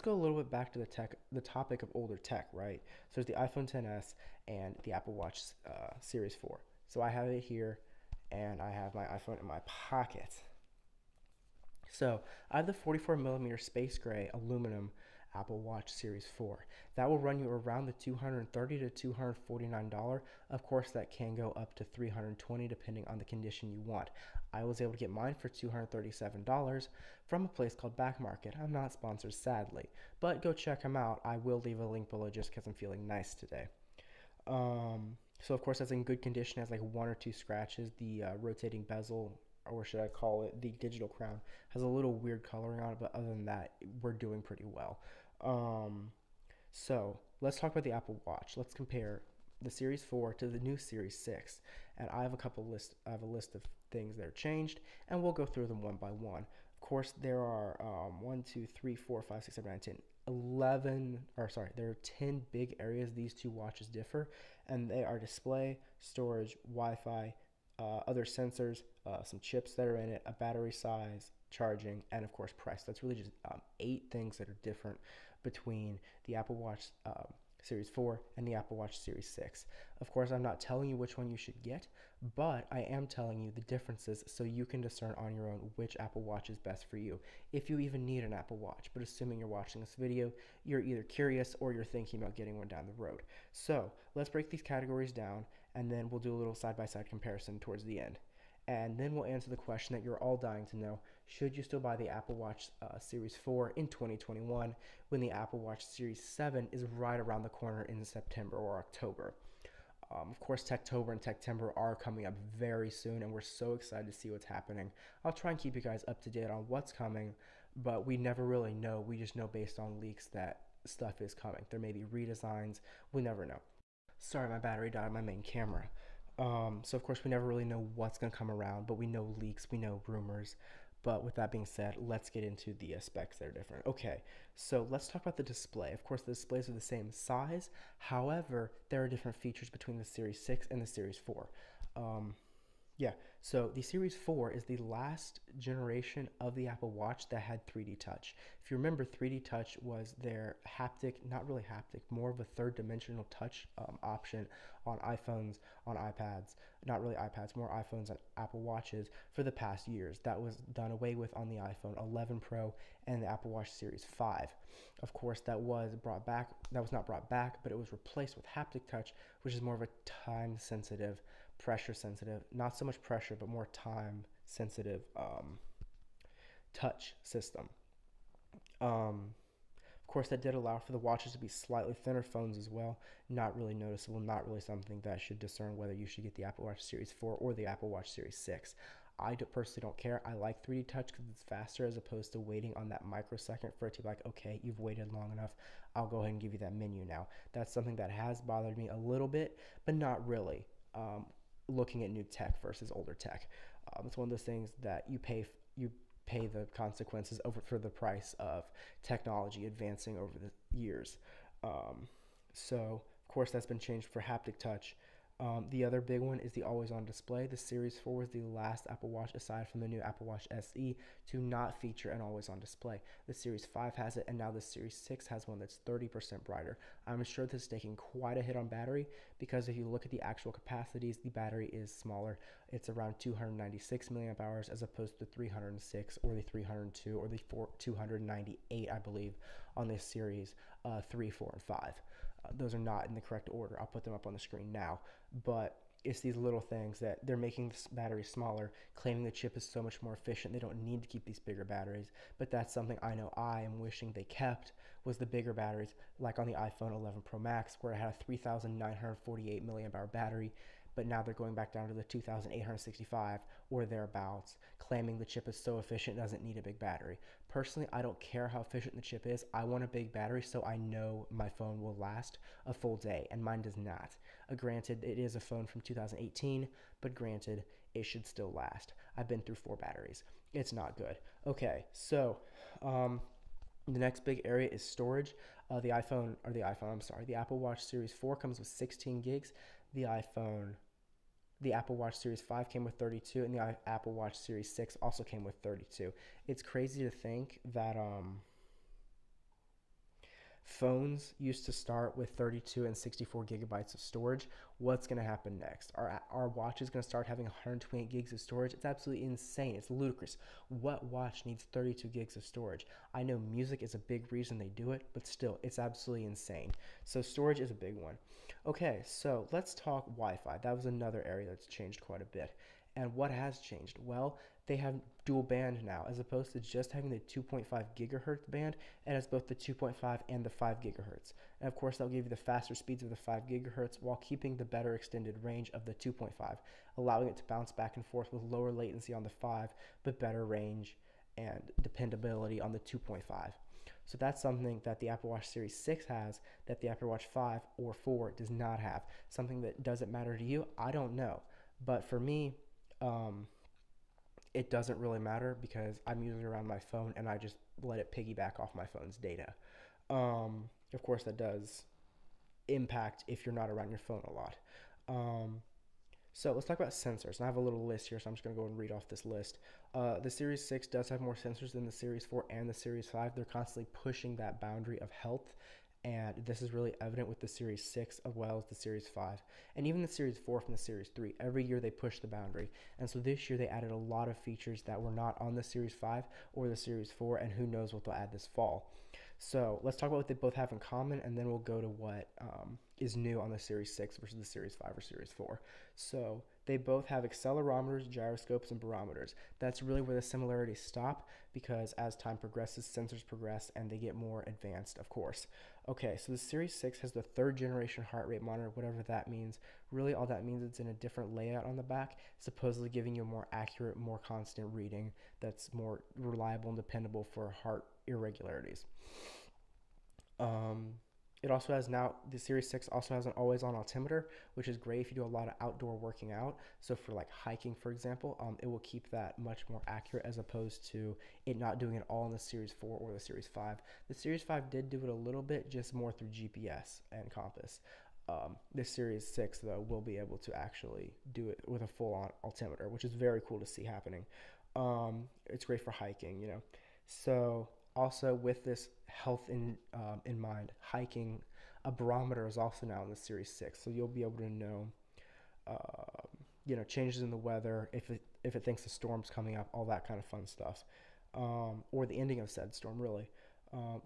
let's go a little bit back to the topic of older tech, right? So there's the iPhone XS and the Apple Watch Series 4. So I have it here, and I have my iPhone in my pocket. So I have the 44mm space gray aluminum Apple Watch Series 4. That will run you around the $230 to $249. Of course, that can go up to $320 depending on the condition you want. I was able to get mine for $237 from a place called Back Market. I'm not sponsored, sadly, but go check them out. I will leave a link below just because I'm feeling nice today. So of course, that's in good condition. Has like one or two scratches. The rotating bezel, or should I call it the digital crown, has a little weird coloring on it, but other than that, we're doing pretty well. So let's talk about the Apple Watch. Let's compare the Series 4 to the new Series 6, and I have a list of things that are changed, and we'll go through them one by one. Of course, there are 10 big areas these two watches differ, and they are display, storage, Wi-Fi, other sensors, some chips that are in it, a battery size, charging, and of course price. That's really just 8 things that are different between the Apple Watch Series 4 and the Apple Watch Series 6. Of course, I'm not telling you which one you should get, but I am telling you the differences so you can discern on your own which Apple Watch is best for you, if you even need an Apple Watch. But assuming you're watching this video, you're either curious or you're thinking about getting one down the road. So let's break these categories down, and then we'll do a little side-by-side comparison towards the end. And then we'll answer the question that you're all dying to know: should you still buy the Apple Watch Series 4 in 2021 when the Apple Watch Series 7 is right around the corner in September or October? Of course, Techtober and Techtember are coming up very soon, and we're so excited to see what's happening. I'll try and keep you guys up to date on what's coming, but we never really know. We just know based on leaks that stuff is coming. There may be redesigns. We never know. Sorry, my battery died on my main camera. So of course we never really know what's going to come around, but we know leaks, we know rumors. But with that being said, let's get into the specs that are different. Okay, so let's talk about the display. Of course, the displays are the same size. However, there are different features between the Series 6 and the Series 4. So the Series 4 is the last generation of the Apple Watch that had 3D Touch. If you remember, 3D Touch was their haptic, not really haptic, more of a third-dimensional touch option on iPhones, on iPads, not really iPads, more iPhones and Apple Watches for the past years. That was done away with on the iPhone 11 Pro and the Apple Watch Series 5. Of course, that was not brought back, but it was replaced with haptic touch, which is more of a time-sensitive, pressure-sensitive, not so much pressure, but more time-sensitive touch system. Of course, that did allow for the watches to be slightly thinner phones as well. Not really noticeable, not really something that should discern whether you should get the Apple Watch Series 4 or the Apple Watch Series 6. I personally don't care. I like 3D Touch because it's faster as opposed to waiting on that microsecond for it to be like, okay, you've waited long enough, I'll go ahead and give you that menu now. That's something that has bothered me a little bit, but not really. Looking at new tech versus older tech, it's one of those things that you pay the consequences over for the price of technology advancing over the years. So of course that's been changed for haptic touch. The other big one is the always-on display. The Series 4 was the last Apple Watch, aside from the new Apple Watch SE, to not feature an always-on display. The Series 5 has it, and now the Series 6 has one that's 30% brighter. I'm sure this is taking quite a hit on battery, because if you look at the actual capacities, the battery is smaller. It's around 296 milliamp hours as opposed to the 306 or the 302 or the 298, I believe, on the Series 3, 4, and 5. Those are not in the correct order. I'll put them up on the screen now, but it's these little things that they're making this battery smaller, claiming the chip is so much more efficient. They don't need to keep these bigger batteries, but that's something I know I am wishing they kept, was the bigger batteries, like on the iPhone 11 Pro Max, where I had a 3,948 milliamp hour battery, but now they're going back down to the 2,865 or thereabouts, claiming the chip is so efficient it doesn't need a big battery. Personally, I don't care how efficient the chip is. I want a big battery so I know my phone will last a full day, and mine does not. Granted, it is a phone from 2018, but granted, it should still last. I've been through 4 batteries. It's not good. Okay, so the next big area is storage. The Apple Watch Series 4 comes with 16 gigs. The Apple Watch Series 5 came with 32, and the Apple Watch Series 6 also came with 32. It's crazy to think that phones used to start with 32 and 64 gigabytes of storage. What's going to happen next? Our watch is going to start having 128 gigs of storage. It's absolutely insane. It's ludicrous. What watch needs 32 gigs of storage? I know music is a big reason they do it, but still, it's absolutely insane. So storage is a big one. Okay, so let's talk Wi-Fi. That was another area that's changed quite a bit. And what has changed? Well, they have dual band now, as opposed to just having the 2.5 gigahertz band. It has both the 2.5 and the 5 gigahertz. And of course, that'll give you the faster speeds of the 5 gigahertz while keeping the better extended range of the 2.5, allowing it to bounce back and forth with lower latency on the 5, but better range and dependability on the 2.5. So that's something that the Apple Watch Series 6 has that the Apple Watch 5 or 4 does not have. Something that doesn't matter to you, I don't know. But for me, it doesn't really matter because I'm usually around my phone and I just let it piggyback off my phone's data. Of course, that does impact if you're not around your phone a lot. So let's talk about sensors. And I have a little list here, so I'm just going to go and read off this list. The Series 6 does have more sensors than the Series 4 and the Series 5. They're constantly pushing that boundary of health. And this is really evident with the Series 6 as well as the Series 5. And even the Series 4 from the Series 3. Every year they push the boundary. And so this year they added a lot of features that were not on the Series 5 or the Series 4. And who knows what they'll add this fall. So let's talk about what they both have in common. And then we'll go to what is new on the Series 6 versus the Series 5 or Series 4. So they both have accelerometers, gyroscopes, and barometers. That's really where the similarities stop because as time progresses, sensors progress and they get more advanced, of course. Okay, so the Series 6 has the 3rd generation heart rate monitor, whatever that means. Really all that means it's in a different layout on the back, supposedly giving you a more accurate, more constant reading that's more reliable and dependable for heart irregularities. It also has now, the Series 6 also has an always-on altimeter, which is great if you do a lot of outdoor working out. So for like hiking, for example, it will keep that much more accurate as opposed to it not doing it all in the Series 4 or the Series 5. The Series 5 did do it a little bit, just more through GPS and compass. The Series 6, though, will be able to actually do it with a full-on altimeter, which is very cool to see happening. It's great for hiking, you know. So also with this health in mind, hiking, a barometer is also now in the Series 6, so you'll be able to know, changes in the weather, if it thinks a storm's coming up, all that kind of fun stuff, or the ending of said storm, really.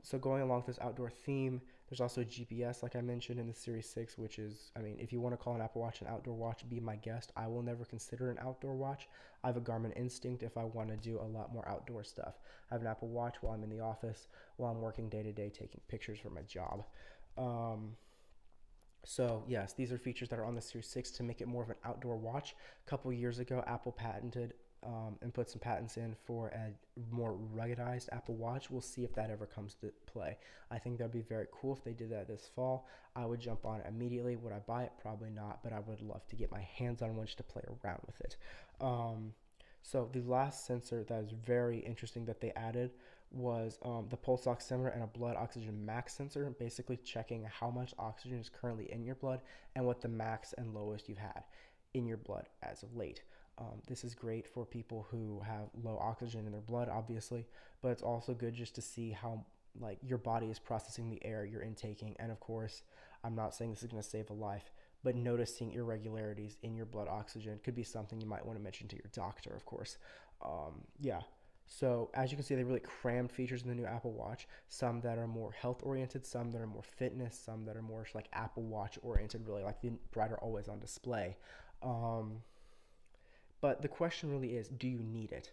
So going along with this outdoor theme, there's also GPS, like I mentioned, in the Series 6, which is, I mean, if you want to call an Apple Watch an outdoor watch, be my guest. I will never consider an outdoor watch. I have a Garmin Instinct if I want to do a lot more outdoor stuff. I have an Apple Watch while I'm in the office, while I'm working day to day, taking pictures for my job. So yes, these are features that are on the Series 6 to make it more of an outdoor watch. A couple years ago, Apple patented and put some patents in for a more ruggedized Apple Watch. We'll see if that ever comes to play. I think that'd be very cool if they did that this fall. I would jump on it immediately. Would I buy it? Probably not, but I would love to get my hands on one just to play around with it. So the last sensor that is very interesting that they added was the pulse oximeter and a blood oxygen max sensor, basically checking how much oxygen is currently in your blood and what the max and lowest you've had in your blood as of late. This is great for people who have low oxygen in their blood, obviously, but it's also good just to see how like your body is processing the air you're intaking. And of course, I'm not saying this is going to save a life, but noticing irregularities in your blood oxygen could be something you might want to mention to your doctor, of course. Yeah. So as you can see, they really crammed features in the new Apple Watch, some that are more health oriented, some that are more fitness, some that are more like Apple Watch oriented, really like the brighter always on display. But the question really is, do you need it?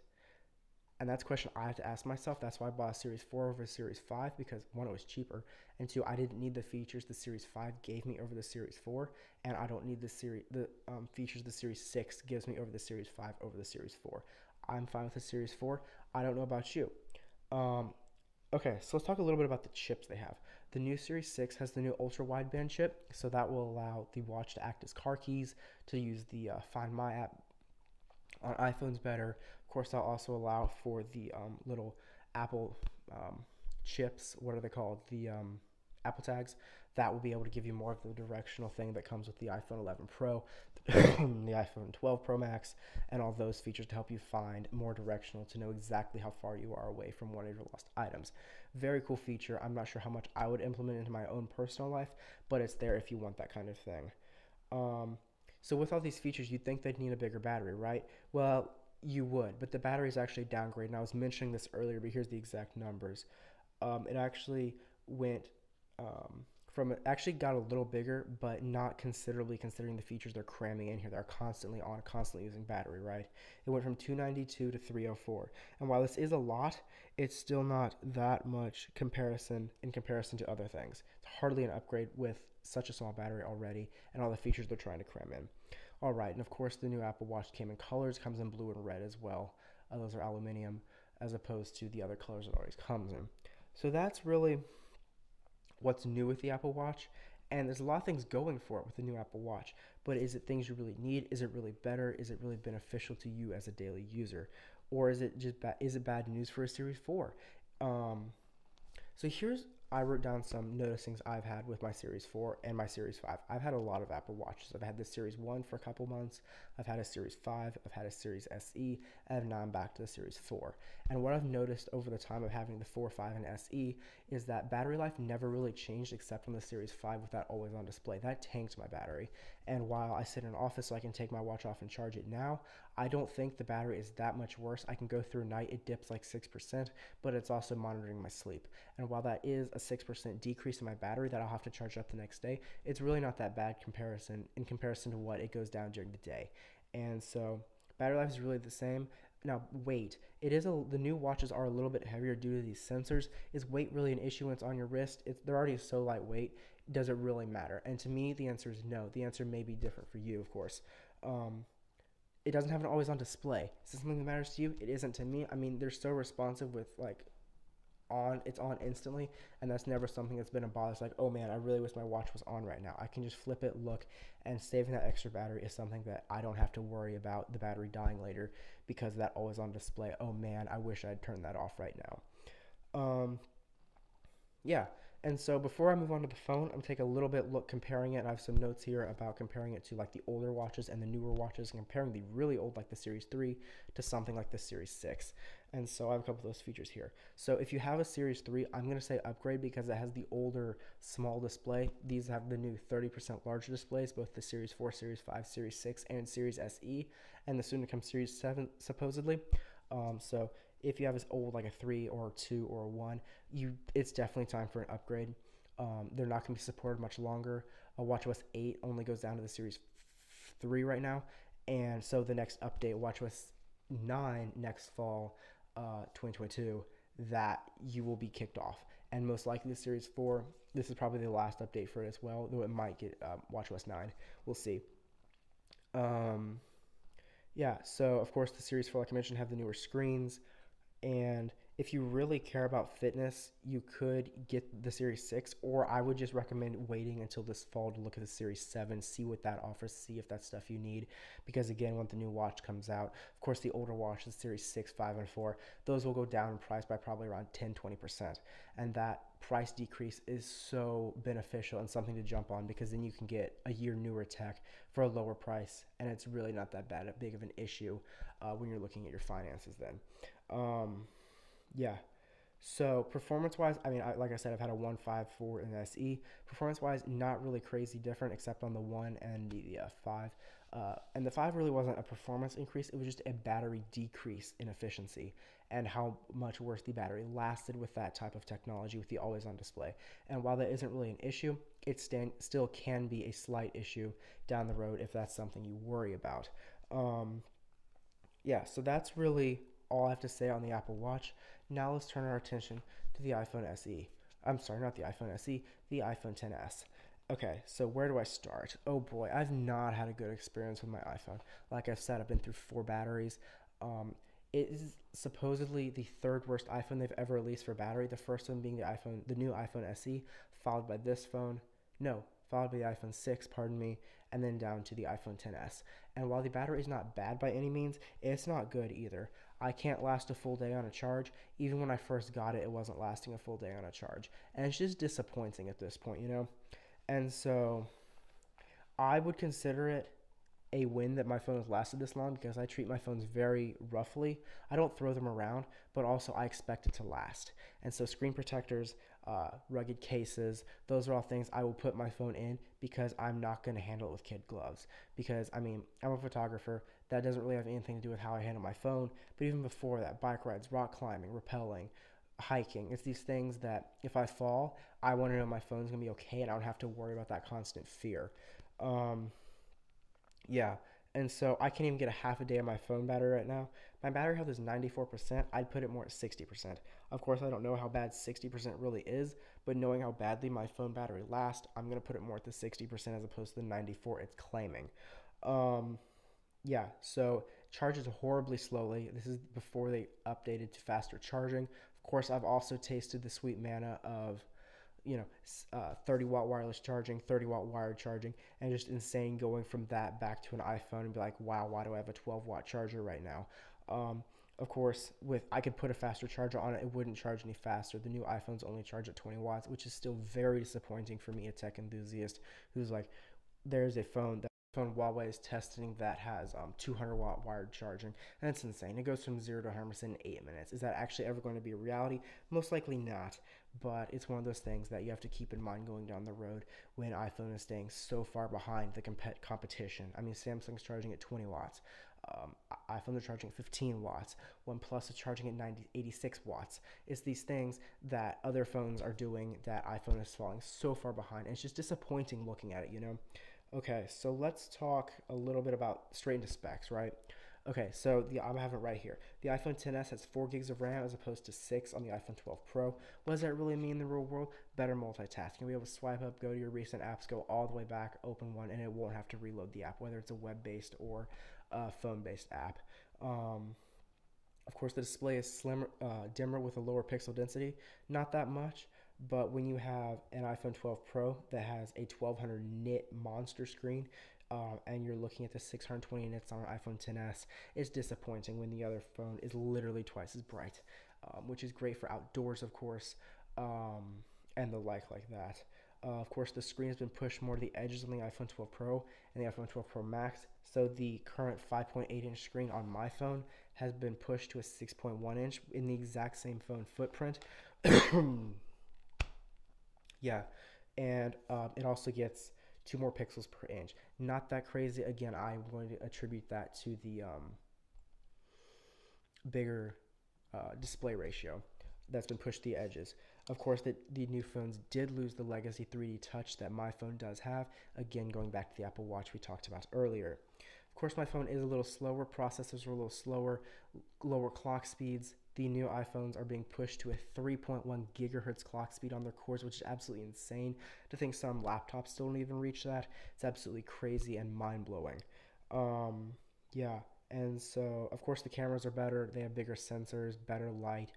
And that's a question I have to ask myself. That's why I bought a Series 4 over a Series 5, because one, it was cheaper, and two, I didn't need the features the Series 5 gave me over the Series 4, and I don't need the features the Series 6 gives me over the Series 5 over the Series 4. I'm fine with the Series 4. I don't know about you. Okay, so let's talk a little bit about the chips they have. The new Series 6 has the new ultra-wideband chip, so that will allow the watch to act as car keys, to use the Find My app on iPhones better. Of course, that'll also allow for the little Apple chips. What are they called? The Apple tags. that will be able to give you more of the directional thing that comes with the iPhone 11 Pro, the iPhone 12 Pro Max, and all those features to help you find more directional, to know exactly how far you are away from one of your lost items. Very cool feature. I'm not sure how much I would implement into my own personal life, but it's there if you want that kind of thing. So with all these features, you'd think they'd need a bigger battery, right? Well, you would, but the battery is actually downgraded. And I was mentioning this earlier, but here's the exact numbers. It actually went got a little bigger, but not considerably, considering the features they're cramming in here. They're constantly on, constantly using battery, right? It went from 292 to 304. And while this is a lot, it's still not that much in comparison to other things. It's hardly an upgrade with such a small battery already and all the features they're trying to cram in. All right, and of course the new Apple Watch came in colors, comes in blue and red as well. Those are aluminum, as opposed to the other colors it always comes in. So that's really what's new with the Apple Watch, and there's a lot of things going for it with the new Apple Watch, but is it things you really need? Is it really better? Is it really beneficial to you as a daily user? Or is it just bad news for a Series 4? So here's, I wrote down some noticings I've had with my Series 4 and my Series 5. I've had a lot of Apple Watches. I've had the Series 1 for a couple months. I've had a Series 5. I've had a Series SE. And now I'm back to the Series 4. And what I've noticed over the time of having the 4, 5, and SE is that battery life never really changed except on the Series 5 with that always-on display. That tanked my battery. And while I sit in an office so I can take my watch off and charge it now, I don't think the battery is that much worse. I can go through night. It dips like 6%, but it's also monitoring my sleep. And while that is a 6% decrease in my battery that I'll have to charge up the next day, it's really not that bad in comparison to what it goes down during the day. And so battery life is really the same. Now weight, it is the new watches are a little bit heavier due to these sensors. Is weight really an issue when it's on your wrist? They're already so lightweight. Does it really matter? And to me, the answer is no. The answer may be different for you, of course. It doesn't have an always on display. Is this something that matters to you? It isn't to me. I mean, they're so responsive with it's on instantly, and that's never something that's been a bother. It's like, oh man, I really wish my watch was on right now. I can just flip it, look, and saving that extra battery is something that I don't have to worry about the battery dying later because of that always on display. Oh man, I wish I'd turned that off right now. Yeah, and so before I move on to the phone, I'm gonna take a little bit look comparing it, and I have some notes here about comparing it to like the older watches and the newer watches, and comparing the really old like the Series 3 to something like the Series 6. And so I have a couple of those features here. So if you have a Series 3, I'm going to say upgrade because it has the older small display. These have the new 30% larger displays, both the Series 4, Series 5, Series 6, and Series SE, and the soon-to-come Series 7, supposedly. So if you have this old, like a 3 or a 2 or a 1, it's definitely time for an upgrade. They're not going to be supported much longer. WatchOS 8 only goes down to the Series 3 right now, and so the next update, WatchOS 9 next fall, 2022, that you will be kicked off, and most likely the Series 4. This is probably the last update for it as well, though it might get WatchOS 9. We'll see. Yeah, so of course the Series 4, like I mentioned, have the newer screens, and if you really care about fitness, you could get the Series 6, or I would just recommend waiting until this fall to look at the Series 7, see what that offers, see if that's stuff you need. Because again, when the new watch comes out, of course, the older watches, Series 6, 5, and 4, those will go down in price by probably around 10, 20%. And that price decrease is so beneficial and something to jump on, because then you can get a year newer tech for a lower price, and it's really not that big of an issue when you're looking at your finances then. Yeah, so performance-wise, I mean, like I said, I've had a 1, 5, 4, and SE. Performance-wise, not really crazy different, except on the 1 and the 5. And the 5 really wasn't a performance increase. It was just a battery decrease in efficiency and how much worse the battery lasted with that type of technology, with the always-on display. And while that isn't really an issue, it still can be a slight issue down the road if that's something you worry about. Yeah, so that's really all I have to say on the Apple Watch. Now let's turn our attention to the iPhone SE. I'm sorry, not the iPhone SE, the iPhone XS. Okay, so where do I start? Oh boy, I've not had a good experience with my iPhone. Like I've said, I've been through 4 batteries. It is supposedly the 3rd worst iPhone they've ever released for battery. The first one being the new iPhone SE, followed by this phone. No, followed by the iPhone 6, pardon me, and then down to the iPhone XS. And while the battery is not bad by any means, it's not good either. I can't last a full day on a charge. Even when I first got it, it wasn't lasting a full day on a charge. And it's just disappointing at this point, you know? And so I would consider it a win that my phone has lasted this long, because I treat my phones very roughly. I don't throw them around, but also I expect it to last. And so screen protectors, rugged cases, those are all things I will put my phone in, because I'm not going to handle it with kid gloves. Because, I mean, I'm a photographer. That doesn't really have anything to do with how I handle my phone. But even before that, bike rides, rock climbing, rappelling, hiking, it's these things that if I fall, I want to know my phone's going to be okay and I don't have to worry about that constant fear. Yeah, and so I can't even get a half a day of my phone battery right now. My battery health is 94%. I'd put it more at 60%. Of course, I don't know how bad 60% really is, but knowing how badly my phone battery lasts, I'm going to put it more at the 60% as opposed to the 94 it's claiming. Yeah, so charges horribly slowly. This is before they updated to faster charging. Of course, I've also tasted the sweet manna of 30-watt wireless charging, 30-watt wired charging, and just insane going from that back to an iPhone and be like, wow, why do I have a 12-watt charger right now? Of course, I could put a faster charger on it. It wouldn't charge any faster. The new iPhones only charge at 20 watts, which is still very disappointing for me, a tech enthusiast, who's like, there's a phone that Huawei is testing that has 200-watt wired charging, and it's insane. It goes from 0 to 100% in 8 minutes. Is that actually ever going to be a reality? Most likely not, but it's one of those things that you have to keep in mind going down the road when iPhone is staying so far behind the competition. I mean, Samsung's charging at 20 watts. iPhones are charging at 15 watts. OnePlus is charging at 86 watts. It's these things that other phones are doing that iPhone is falling so far behind. And it's just disappointing looking at it, you know? Okay, so let's talk a little bit about straight into specs, right? Okay, so I have it right here. The iPhone XS has 4 gigs of RAM as opposed to 6 on the iPhone 12 Pro. What does that really mean in the real world? Better multitasking. You'll be able to swipe up, go to your recent apps, go all the way back, open one, and it won't have to reload the app, whether it's a web-based or a phone-based app. Of course, the display is dimmer with a lower pixel density. Not that much. But when you have an iPhone 12 Pro that has a 1200 nit monster screen, and you're looking at the 620 nits on an iPhone XS, it's disappointing when the other phone is literally twice as bright, which is great for outdoors, of course, and the like that. Of course, the screen has been pushed more to the edges on the iPhone 12 Pro and the iPhone 12 Pro Max. So the current 5.8-inch screen on my phone has been pushed to a 6.1-inch in the exact same phone footprint. Yeah, and it also gets 2 more pixels per inch. Not that crazy. Again, I'm going to attribute that to the bigger display ratio that's been pushed to the edges. Of course, the new phones did lose the legacy 3D touch that my phone does have. Again, going back to the Apple Watch we talked about earlier. Of course, my phone is a little slower. Processors are a little slower, lower clock speeds. The new iPhones are being pushed to a 3.1 gigahertz clock speed on their cores, which is absolutely insane. To think some laptops still don't even reach that, it's absolutely crazy and mind-blowing. Yeah, and so, of course, the cameras are better. They have bigger sensors, better light,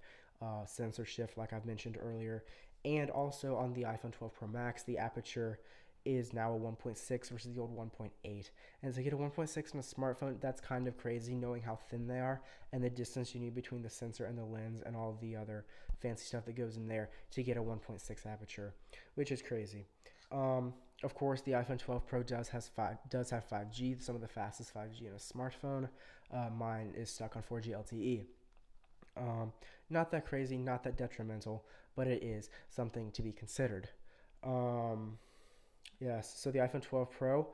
sensor shift, like I've mentioned earlier. And also on the iPhone 12 Pro Max, the aperture is now a 1.6 versus the old 1.8. And so you get a 1.6 on a smartphone, that's kind of crazy, knowing how thin they are and the distance you need between the sensor and the lens and all the other fancy stuff that goes in there to get a 1.6 aperture, which is crazy. Of course, the iPhone 12 Pro does have 5G, some of the fastest 5G in a smartphone. Mine is stuck on 4G LTE. Not that crazy, not that detrimental, but it is something to be considered. Yes, so the iPhone 12 Pro,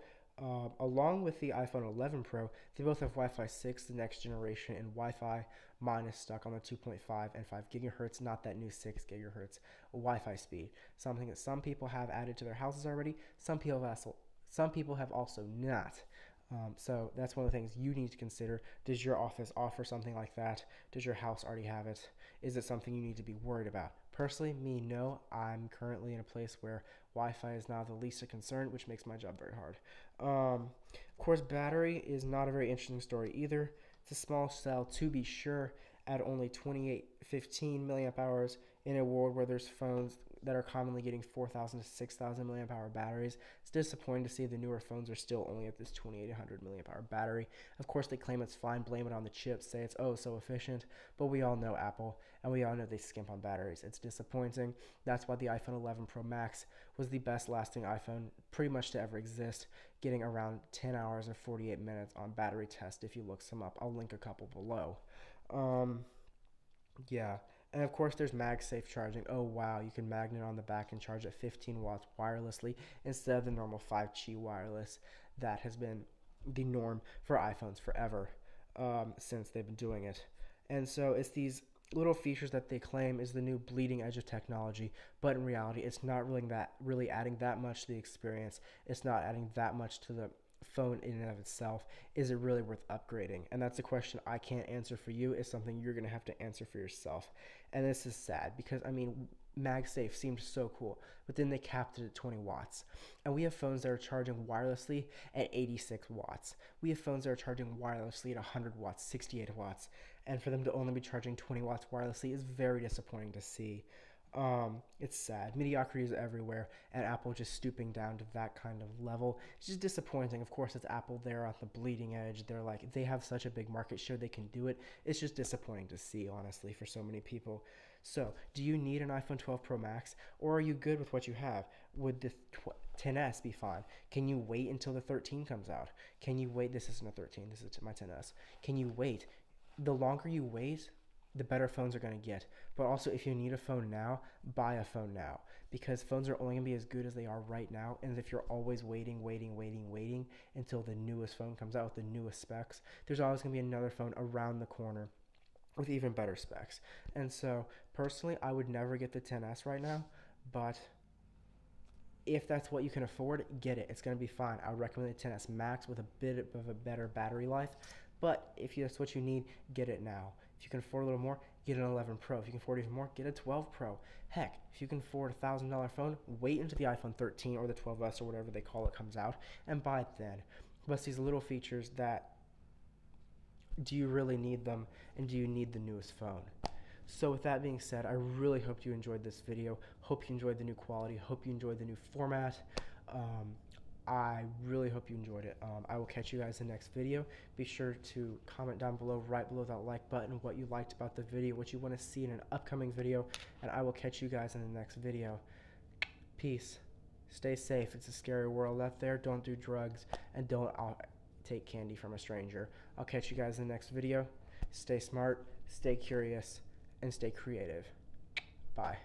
along with the iPhone 11 Pro, they both have Wi-Fi 6, the next generation, and Wi-Fi. Mine is stuck on the 2.5 and 5 gigahertz, not that new 6 gigahertz Wi-Fi speed. Something that some people have added to their houses already, some people have also not. So that's one of the things you need to consider. Does your office offer something like that? Does your house already have it? Is it something you need to be worried about? Personally, me, no. I'm currently in a place where Wi-Fi is now the least of concern, which makes my job very hard. Of course, battery is not a very interesting story either. It's a small cell, to be sure, at only 2815 milliamp hours in a world where there's phones that are commonly getting 4,000 to 6,000 milliamp hour batteries. It's disappointing to see the newer phones are still only at this 2,800 milliamp hour battery. Of course, they claim it's fine, blame it on the chip, say it's oh so efficient, but we all know Apple, and we all know they skimp on batteries. It's disappointing. That's why the iPhone 11 Pro Max was the best lasting iPhone pretty much to ever exist, getting around 10 hours or 48 minutes on battery test if you look some up. I'll link a couple below. Yeah. And of course, there's MagSafe charging. Oh, wow, you can magnet on the back and charge at 15 watts wirelessly instead of the normal 5G wireless. That has been the norm for iPhones forever since they've been doing it. And so it's these little features that they claim is the new bleeding edge of technology, but in reality, it's not really adding that much to the experience. It's not adding that much to the phone in and of itself. Is it really worth upgrading? And that's a question I can't answer for you. It's something you're going to have to answer for yourself. And this is sad because, I mean, MagSafe seemed so cool, but then they capped it at 20 watts. And we have phones that are charging wirelessly at 86 watts. We have phones that are charging wirelessly at 100 watts, 68 watts. And for them to only be charging 20 watts wirelessly is very disappointing to see. It's sad. Mediocrity is everywhere, and Apple just stooping down to that kind of level. It's just disappointing. Of course, it's Apple. They're at the bleeding edge. They're like, they have such a big market share. They can do it. It's just disappointing to see, honestly, for so many people. So, do you need an iPhone 12 Pro Max, or are you good with what you have? Would the 10S be fine? Can you wait until the 13 comes out? Can you wait? This isn't a 13. This is my 10S. Can you wait? The longer you wait, the better phones are going to get. But also, if you need a phone now, buy a phone now, because phones are only going to be as good as they are right now. And if you're always waiting until the newest phone comes out with the newest specs, there's always going to be another phone around the corner with even better specs. And so, personally, I would never get the 10S right now, but if that's what you can afford, get it. It's going to be fine. I would recommend the 10S Max with a bit of a better battery life. But if that's what you need, get it now. If you can afford a little more, get an 11 Pro. If you can afford even more, get a 12 Pro. Heck, if you can afford a $1,000 phone, wait until the iPhone 13 or the 12S or whatever they call it comes out and buy it then. But it's these little features that, do you really need them, and do you need the newest phone? So with that being said, I really hope you enjoyed this video. Hope you enjoyed the new quality. Hope you enjoyed the new format. I really hope you enjoyed it. I will catch you guys in the next video. Be sure to comment down below, right below that like button, what you liked about the video, what you want to see in an upcoming video, and I will catch you guys in the next video. Peace. Stay safe. It's a scary world out there. Don't do drugs, and don't take candy from a stranger. I'll catch you guys in the next video. Stay smart, stay curious, and stay creative. Bye.